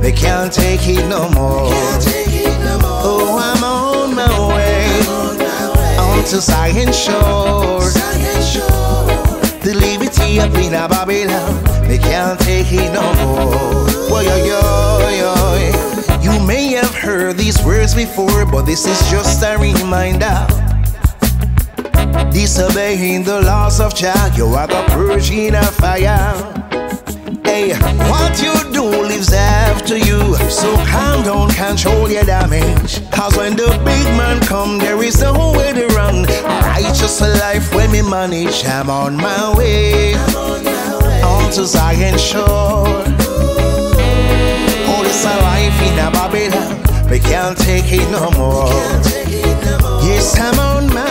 They can't take it no more. Oh, I'm on my way onto Zion shore. The liberty up in Babylon, they can't take it no more. Boy, you may have heard these words before, but this is just a reminder. Disobeying the laws of Jah, you are the purging of fire. Hey, what you do lives after you, so calm down, control your damage. Cause when the big man come, there is no way to run. Righteous life when me manage, I'm on my way, onto Zion shore. Oh, this a life in a Babylon, we can't take it no more. Yes, I'm on my